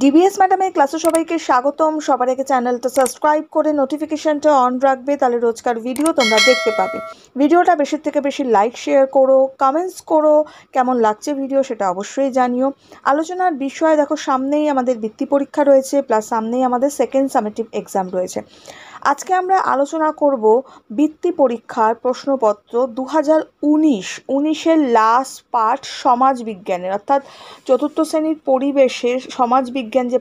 DBS ম্যাডামের ক্লাসে সবাইকে স্বাগতম। সবার আগে চ্যানেলটা সাবস্ক্রাইব করে নোটিফিকেশনটা অন রাখবে, তাহলে রোজকার ভিডিও তোমরা দেখতে পাবে। ভিডিওটা বেশি থেকে বেশি লাইক শেয়ার করো, কমেন্টস করো, কেমন লাগছে ভিডিও সেটা অবশ্যই জানিও। আলোচনার বিষয় দেখো, সামনেই আমাদের বৃত্তি পরীক্ষা রয়েছে, প্লাস সামনেই আমাদের সেকেন্ড সামেটিভ এক্সাম রয়েছে। আজকে আমরা আলোচনা করব বৃত্তি পরীক্ষার প্রশ্নপত্র 2019-এর লাস্ট পার্ট সমাজ বিজ্ঞানের, অর্থাৎ চতুর্থ শ্রেণীর পরিবেশের সমাজ বিজ্ঞান যে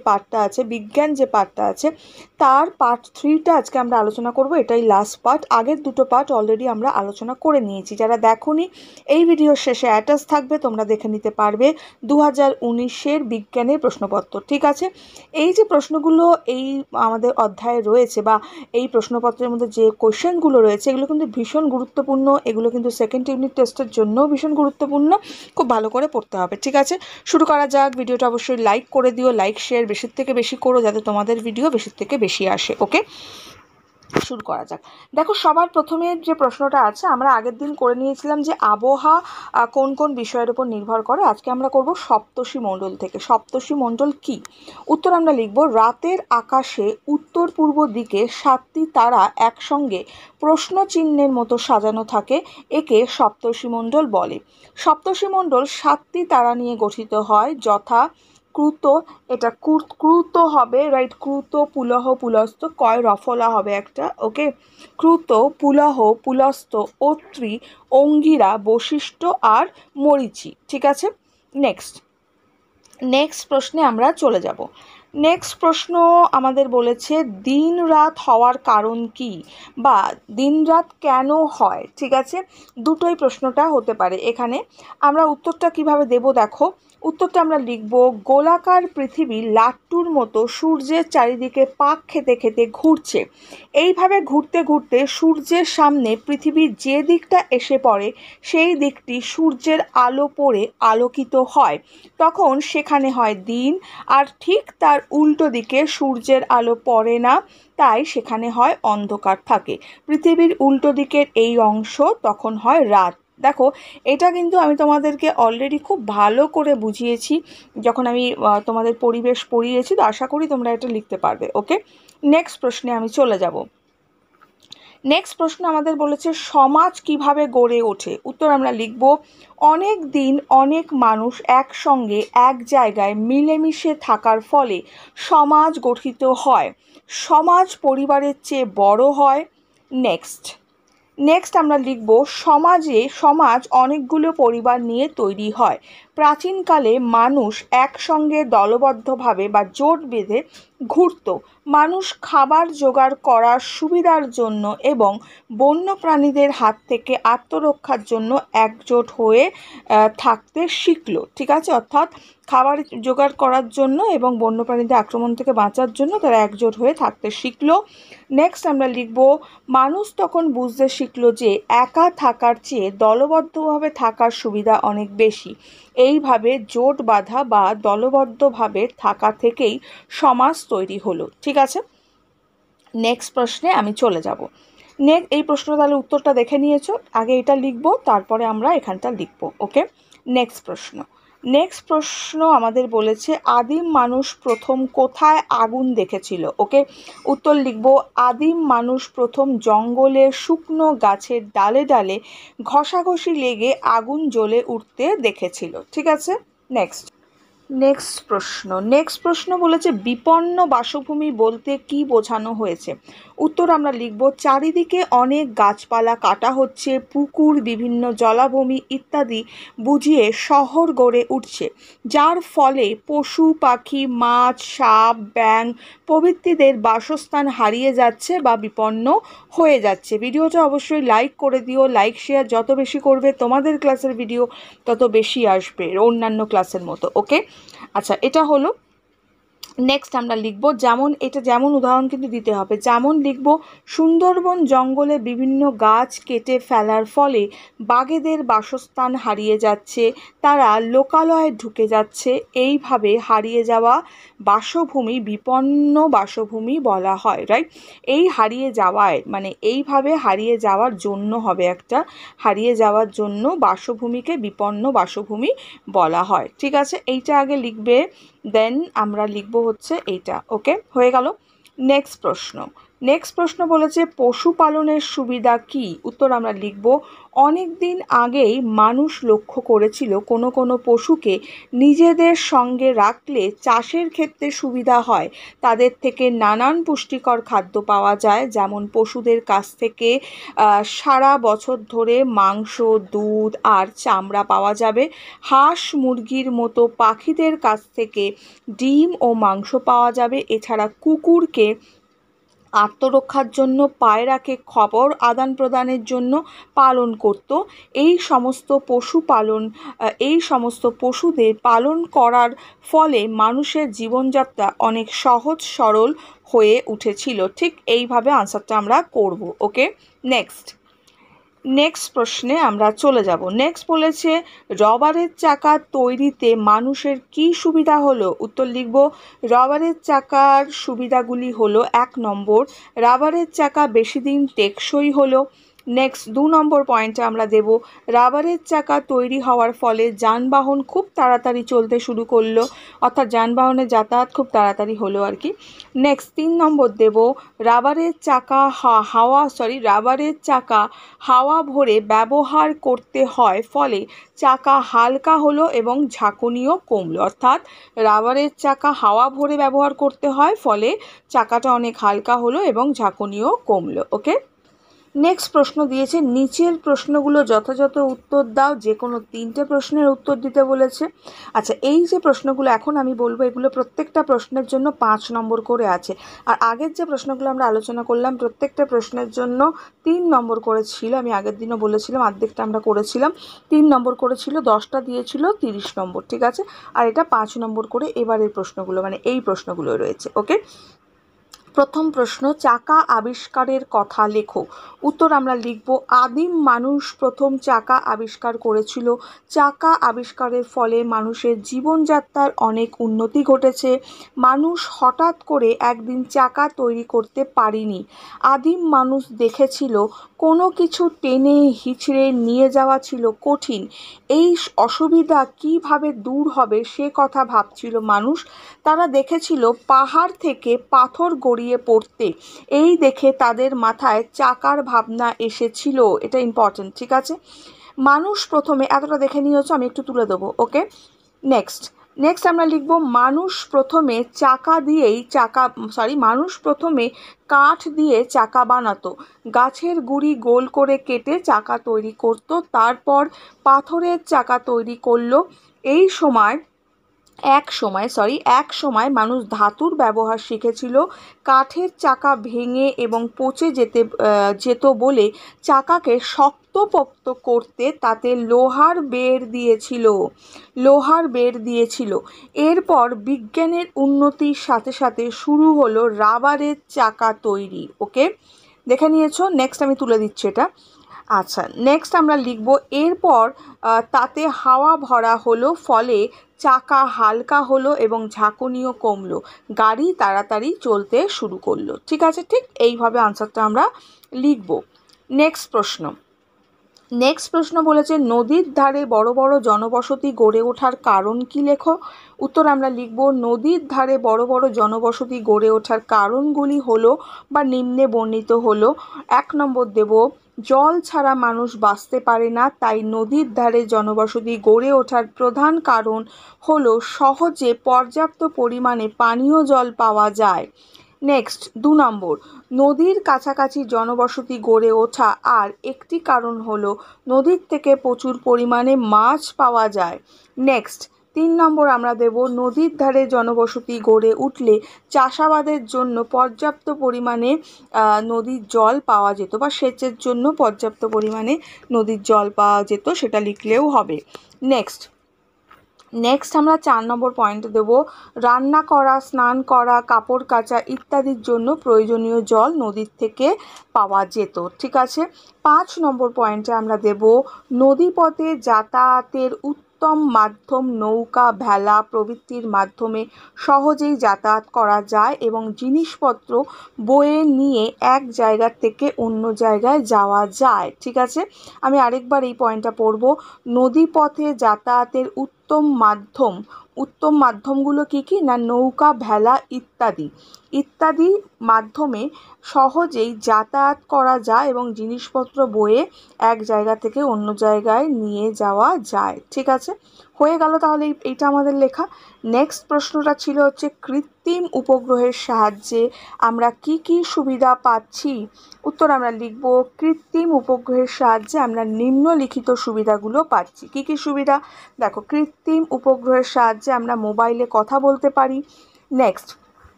পার্টটা আছে, তার পার্ট 3টা আজকে আমরা আলোচনা করব। এটাই লাস্ট পার্ট। আগের দুটো পার্ট অলরেডি আমরা আলোচনা করে নিয়েছি। যারা দেখোনি, এই ভিডিওর শেষে অ্যাটাচ থাকবে, তোমরা দেখে নিতে পারবে 2019-এর বিজ্ঞানের প্রশ্নপত্র। ঠিক আছে, এই যে প্রশ্নগুলো এই আমাদের অধ্যায়ে রয়েছে বা এই প্রশ্নপত্রের মধ্যে যে কোয়েশ্চেনগুলো রয়েছে, এগুলো কিন্তু ভীষণ গুরুত্বপূর্ণ। এগুলো কিন্তু সেকেন্ড ইউনিট টেস্টের জন্য ভীষণ গুরুত্বপূর্ণ, খুব ভালো করে পড়তে হবে। ঠিক আছে, শুরু করা যাক। ভিডিওটা অবশ্যই লাইক করে দিও, লাইক শেয়ার বেশির থেকে বেশি করো, যাতে তোমাদের ভিডিও বেশির থেকে বেশি আসে। ওকে, শুরু করা যাক। দেখো, সবার প্রথমে যে প্রশ্নটা আছে, আমরা আগের দিন করে নিয়েছিলাম যে আবহাওয়া কোন কোন বিষয়ের উপর নির্ভর করে। আজকে আমরা করব সপ্তর্ষি মণ্ডল থেকে। সপ্তর্ষি মণ্ডল কি? উত্তর আমরা লিখব, রাতের আকাশে উত্তর পূর্ব দিকে 7টি তারা একসঙ্গে প্রশ্ন চিহ্নের মতো সাজানো থাকে, একে সপ্তর্ষি মণ্ডল বলে। সপ্তর্ষি মণ্ডল 7টি তারা নিয়ে গঠিত হয়, যথা ক্রুত, এটা ক্রুত হবে, রাইট, ক্রুত, পুলহ, পুলস্ত, কয় রফলা হবে একটা, ওকে, ক্রুত, পুলহ, পুলস্ত, অত্রি, অঙ্গিরা, বশিষ্ঠ আর মরিচি। ঠিক আছে, নেক্সট প্রশ্নে আমরা চলে যাব। নেক্সট প্রশ্ন আমাদের বলেছে দিন রাত হওয়ার কারণ কি, বা দিন রাত কেন হয়। ঠিক আছে, দুটোই প্রশ্নটা হতে পারে। এখানে আমরা উত্তরটা কিভাবে দেব দেখো, উত্তরটা আমরা লিখব, গোলাকার পৃথিবী লাট্টুর মতো সূর্যের চারিদিকে পাক খেতে খেতে ঘুরছে। এইভাবে ঘুরতে ঘুরতে সূর্যের সামনে পৃথিবী যে দিকটা এসে পড়ে, সেই দিকটি সূর্যের আলো পড়ে আলোকিত হয়, তখন সেখানে হয় দিন। আর ঠিক তার উল্টো দিকে সূর্যের আলো পড়ে না, তাই সেখানে হয় অন্ধকার থাকে। পৃথিবীর উল্টো দিকের এই অংশ তখন হয় রাত। দেখো, এটা কিন্তু আমি তোমাদেরকে অলরেডি খুব ভালো করে বুঝিয়েছি যখন আমি তোমাদের পরিবেশ পড়িয়েছি, তো আশা করি তোমরা এটা লিখতে পারবে। ওকে, নেক্সট প্রশ্নে আমি চলে যাব। নেক্সট প্রশ্ন আমাদের বলেছে সমাজ কিভাবে গড়ে ওঠে। উত্তর আমরা লিখব, অনেক দিন অনেক মানুষ একসঙ্গে এক জায়গায় মিলেমিশে থাকার ফলে সমাজ গঠিত হয়। সমাজ পরিবারের চেয়ে বড় হয়। নেক্সট আমরা লিখব, সমাজ অনেকগুলো পরিবার নিয়ে তৈরি হয়। প্রাচীনকালে মানুষ একসঙ্গে দলবদ্ধভাবে বা জোট বেঁধে ঘুরত। মানুষ খাবার জোগাড় করার সুবিধার জন্য এবং বন্য প্রাণীদের হাত থেকে আত্মরক্ষার জন্য একজোট হয়ে থাকতে শিখল। ঠিক আছে, অর্থাৎ খাবার জোগাড় করার জন্য এবং বন্য প্রাণীদের আক্রমণ থেকে বাঁচার জন্য তারা একজোট হয়ে থাকতে শিখল। নেক্সট আমরা লিখব, মানুষ তখন বুঝতে শিখল যে একা থাকার চেয়ে দলবদ্ধভাবে থাকার সুবিধা অনেক বেশি। এইভাবে জোট বাঁধা বা দলবদ্ধভাবে থাকা থেকেই সমাজ তৈরি হলো। ঠিক আছে, নেক্সট প্রশ্নে আমি চলে যাব। এই প্রশ্ন তাহলে উত্তরটা দেখে নিয়েছো, আগে এটা লিখব, তারপরে আমরা এখানটা লিখব। ওকে, নেক্সট প্রশ্ন আমাদের বলেছে আদিম মানুষ প্রথম কোথায় আগুন দেখেছিল। ওকে, উত্তর লিখব, আদিম মানুষ প্রথম জঙ্গলে শুকনো গাছের ডালে ডালে ঘষাঘষি লেগে আগুন জ্বলে উঠতে দেখেছিল। ঠিক আছে, নেক্সট প্রশ্ন বলেছে বিপন্ন বাসভূমি বলতে কি বোঝানো হয়েছে। উত্তর আমরা লিখব, চারিদিকে অনেক গাছপালা কাটা হচ্ছে, পুকুর, বিভিন্ন জলাভূমি ইত্যাদি বুঝিয়ে শহর গড়ে উঠছে, যার ফলে পশু পাখি, মাছ, সাপ, ব্যাঙ প্রভৃতিদের বাসস্থান হারিয়ে যাচ্ছে বা বিপন্ন হয়ে যাচ্ছে। ভিডিওটা অবশ্যই লাইক করে দিও, লাইক শেয়ার যত বেশি করবে, তোমাদের ক্লাসের ভিডিও তত বেশি আসবে অন্যান্য ক্লাসের মতো। ওকে, আচ্ছা, এটা হলো। নেক্সট আমরা লিখব, যেমন উদাহরণ কিন্তু দিতে হবে। যেমন লিখব, সুন্দরবন জঙ্গলে বিভিন্ন গাছ কেটে ফেলার ফলে বাঘেদের বাসস্থান হারিয়ে যাচ্ছে, তারা লোকালয়ে ঢুকে যাচ্ছে। এইভাবে হারিয়ে যাওয়া বাসভূমি বিপন্ন বাসভূমি বলা হয়, রাইট। এইভাবে হারিয়ে যাওয়ার জন্য হবে একটা, হারিয়ে যাওয়ার জন্য বাসভূমিকে বিপন্ন বাসভূমি বলা হয়। ঠিক আছে, এইটা আগে লিখবে। देन आमरा लिखबो होच्छे एटा ओके हो गेलो। नेक्स्ट प्रश्न बोलेछे पशुपालनेर सुविधा कि उत्तर आमरा लिखबो अनेक दिन आगेई मानुष लक्ष्य करेछिलो कोनो कोनो पशुके निजेदेर संगे राखले चाषेर क्षेत्रे सुविधा हय तादेर थेके नानान पुष्टिकर खाद्य पावा जाय जेमन पशुदेर काछ थेके सारा बछर धरे मांस दूध आर चामड़ा पावा जाबे हास मुरगिर मतो पाखिदेर काछ थेके डिम ओ मांस पावा जाबे एछाड़ा कुकुरके आत्मरक्षार जन्य पायरा के खबर आदान प्रदान जन्य पालन करत समस्त पशुदेर पालन करार फले मानुषेर जीवनयात्रा अनेक सहज सरल हये उठेछिलो। ठीक एइभावे आंसरटा आमरा करब ओके। नेक्स्ट प्रश्ने आमरा चले जाब। नेक्स्ट बोलेछे रबारेर चाका तैरिते मानुषेर कि सुविधा हलो उत्तर लिखब रबारेर चाकार सुविधागुली हलो 1 নম্বর रबारेर चाका बेशी दिन टेकसई हलो। नेक्स्ट 2 নম্বর पॉइंटे आमरा देव रबारेर चाका तैरि हওয়ার फले যানবাহন खूब ताड़ाताड़ी चलते शुरू करलो अर्थात যানবাহনে যাতাयात खूब ताड़ाताड़ी हलो आर कि। नेक्स्ट 3 নম্বর देव रबारेर चाका हावा भरे व्यवहार करते हय फले चाका हालका हलो एबं झाँकुनिओ कमलो अर्थात रबारेर चाका हावा भरे व्यवहार करते हय फले चाकाटा अनेक हालका हलो एबं झाँकुनिओ कमलो ओके। नेक्स्ट प्रश्न दिए नीचेर प्रश्नगुलो यथायथ उत्तर दाओ जेकोनो 3টে प्रश्नेर उत्तर दीते बोलेছে। अच्छा এই যে প্রশ্নগুলো এখন আমি বলবো এগুলো প্রত্যেকটা প্রশ্নের জন্য 5 নম্বর করে আছে আর আগের যে প্রশ্নগুলো আমরা আলোচনা করলাম প্রত্যেকটা প্রশ্নের জন্য 3 নম্বর করে ছিল। আমি আগের দিনও বলেছিলাম অর্ধেকটা আমরা করেছিলাম 3 নম্বর করেছিল 10টা দিয়েছিল 30 নম্বর ঠিক আছে আর এটা 5 নম্বর করে এবারের প্রশ্নগুলো মানে এই প্রশ্নগুলো রয়েছে ওকে। प्रथम प्रश्न चाका आविष्कारेर कथा लेखो उत्तर आमरा लिखबो आदिम मानुष प्रथम चाका आविष्कार करेछिलो चाका आविष्कारेर फले मानुषेर जीवनयात्रार अनेक उन्नति घटेछे मानुष हठात् करे एकदिन चाका तैरि करते पारेनि आदिम मानुष देखेछिलो कोनो किछु टेने हिचड़े निये जावा छिलो कठिन एई असुविधा किभाबे दूर हबे से कथा भाबछिलो मानुष तारा देखेछिलो पहाड़ थेके पाथर गड़िये पड़ते एई देखे तादेर माथाय चाकार भावना एसेछिलो एटा इम्पोर्टेंट ठीक आछे मानुष प्रथमे एतटा देखे नियेछो आमि एकटु तुले देबो ओके। नेक्स्ट आमरा लिखबो मानुष प्रथमे काठ दिए चाका बनातो गाछेर गुड़ी गोल करे केटे चाका तैरि करतो तारपर पाथरेर चाका तैरि करलो एई समय एक समय मानुष धातुर व्यवहार शिखेछिलो काठेर चाका भेंगे एबं पचे जेतो बोले चाकाके शक्तपोक्त करते ताते लोहार बेर दिएछिलो एरपर विज्ञानेर उन्नतिर साथे साथे शुरू हलो रबारेर चाका तैरि ओके देखे नियेछो। नेक्स्ट आमि तुले दिच्छि एटा। अच्छा नेक्स्ट आमरा लिखबो एरपर ताते हावा भरा हलो फले चाका हालका हलो एबं झाँकुनिओ कमलो गाड़ी ताड़ाताड़ी चलते शुरू करलो ठीक आछे। ठीक एइभावे आंसरटा आमरा लिखबो। नेक्स्ट प्रश्न बोलेछे नदीर धारे बड़ो बड़ो जनबसति गड़े ओठार कारण कि लेखो उत्तर आमरा लिखबो नदीर धारे बड़ो बड़ो जनबसति गड़े ओठार कारणगुली हलो बा निम्ने बर्णित हलो। 1 নম্বর देब जल छाड़ा मानुष बाँचते पारे ना ताई नदीर धारे जनबसति गड़े ओठार प्रधान कारण हलो सहजे पर्याप्त परिमाणे पानीय जल पावा जाय। नेक्स्ट 2 নম্বর नदीर काछाकाछि जनबसति गड़े ओठा आर एकटी कारण हलो नदीर थेके प्रचुर परिमाणे माछ पावा जाय। नेक्स्ट 3 নম্বর आमरा देव नदीर धारे जनबसति गड़े उठले चाषाबादेर जन्य पर्याप्त परिमाणे नदीर जल पावा जेतो बा सेचेर जन्य पर्याप्त परिमाणे नदीर जल पावा जेतो सेटा लिखलेओ हबे। नेक्स्ट आमरा 4 নম্বর पॉइंट देव रान्ना करा स्नान करा कपड़ काचा इत्यादिर जन्य प्रयोजनीय जल नदीर थेके पावा जेतो ठीक आछे। 5 নম্বর पॉइंटे आमरा देव नदीपथे यातायातेर उत्तम माध्यम नौका भेला प्रभृतिर माध्यमे सहजेई यातायात करा जाय एबं जिनिसपत्र बोये निये एक जायगा थेके अन्य जायगाय जावा जाय ठीक आछे। आमि आरेकबार एई पॉइंटटा पढ़ब नदीपथे यातायातेर उत्तम माध्यम उत्तम माध्यमगुलो की कि ना नौका भेला इत्यादि इत्यादि माध्यमे सहजेई यातायात करा जाए एबं जिनिसपत्र बोये एक जायगा थेके अन्य जायगाय निये जावा जाए। ठीक आछे, हये गेलो ताहले एटा आमादेर लेखा। नेक्स्ट प्रश्नटा छिलो हच्छे कृत्रिम उपग्रहेर साहाज्ये आमरा की सुविधा पाচ্ছি। उत्तर आमरा लिखबो कृत्रिम उपग्रहेर साहाज्ये आमरा निम्नलिखित सुविधागुलो पाচ্ছি। की सुविधा देखो कृत्रिम उपग्रहेर साहाज्ये आमरा मोबाइले कथा बोलते पारी।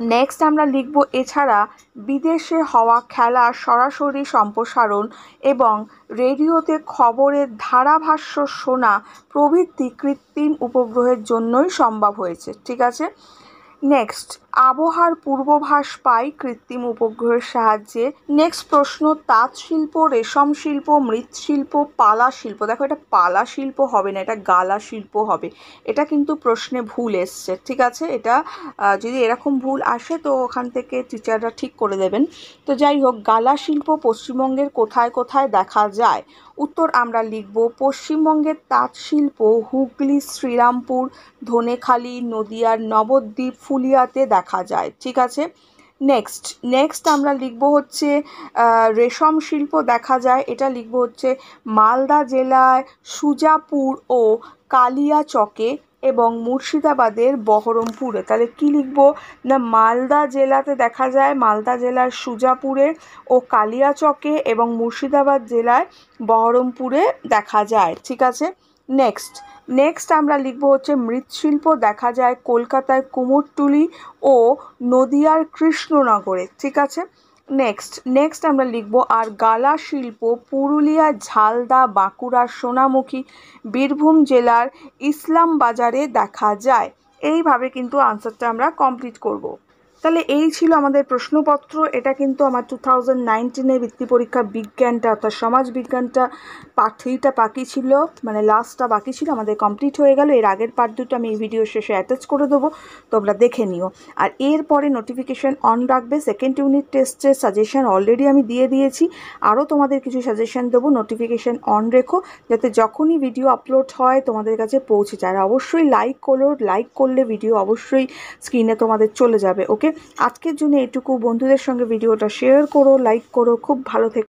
नेक्स्ट आमरा लिखबो एछाड़ा विदेशे हवा खेला सरासरि सम्प्रसारण एवं रेडियोते खबरेर धाराभाष्य शोना प्रभृति कृत्रिम उपग्रहेर जन्यई सम्भव हयेछे। ठीक आछे। नेक्स्ट आबहावार पूर्वाभास पाई कृत्रिम उपग्रहेर साहाज्ये। नेक्स्ट प्रश्न ताँत शिल्प रेशम शिल्प मृत्शिल्प पाला शिल्प। देखो एटा पाला शिल्प हबे ना, एटा गाला शिल्प हबे। एटा किन्तु प्रश्ने भूल एसेछे। ठीक आछे, एटा जोदि एरकम भूल आसे तो ओखान थेके टीचाररा ठीक करे देबेन। तो जाइ होक गाला शिल्प पश्चिमबंगेर कोथाय कोथाय देखा जाय? उत्तर आमरा लिखब पश्चिमबंगेर ताँत शिल्प हुगली श्रीरामपुर धनेखाली नदियार नवद्वीप फुलियाते देखा जाए। ठीक आछे। नेक्स्ट नेक्स्ट आमरा लिखब होच्छे रेशम शिल्प देखा जाए। एटा लिखब होच्छे मालदा जिलार सुजापुर ओ कालियाचके एबं मुर्शिदाबादेर बहरमपुरे। ताहले कि लिखब ना मालदा जिलाते देखा जाए मालदा जिलार सुजापुरे ओ कालियाचके एबं मुर्शिदाबाद जिलार बहरमपुरे देखा जाए। ठीक आछे। नेक्स्ट नेक्स्ट आमरा लिखब होच्छे मृत्शिल्प देखा जाए कलकातार कुमुरटुली ओ नदियार कृष्णनगरे। ठीक आछे। नेक्स्ट नेक्स्ट आमरा लिखब और गाला शिल्प पुरुलिया झालदा बाँकुड़ा सोनामुखी बीरभूम जिलार इस्लाम बाजारे देखा जाए। एइभावे किन्तु आंसरटा आमरा कमप्लीट करब। তাহলে এই ছিল আমাদের প্রশ্নপত্র। এটা কিন্তু আমার 2019 বৃত্তি পরীক্ষার বিজ্ঞানটা অর্থাৎ সমাজ বিজ্ঞানটা পার্ট 3টা বাকি ছিল, মানে লাস্টটা বাকি ছিল, আমাদের কমপ্লিট হয়ে গেল। এর আগের পার্ট 2টা আমি এই ভিডিও শেষে অ্যাটাচ করে দেবো, তোমরা দেখে নিও। আর এরপরে নোটিফিকেশন অন রাখবে। সেকেন্ড ইউনিট টেস্টের সাজেশন অলরেডি আমি দিয়ে দিয়েছি, আরও তোমাদের কিছু সাজেশন দেবো। নোটিফিকেশন অন রেখো যাতে যখনই ভিডিও আপলোড হয় তোমাদের কাছে পৌঁছে যায়। আর অবশ্যই লাইক করলে ভিডিও অবশ্যই স্ক্রিনে তোমাদের চলে যাবে। ওকে, আজকের জন্য এটুকু। বন্ধুদের সঙ্গে ভিডিওটা শেয়ার করো, লাইক করো। খুব ভালো থেকো।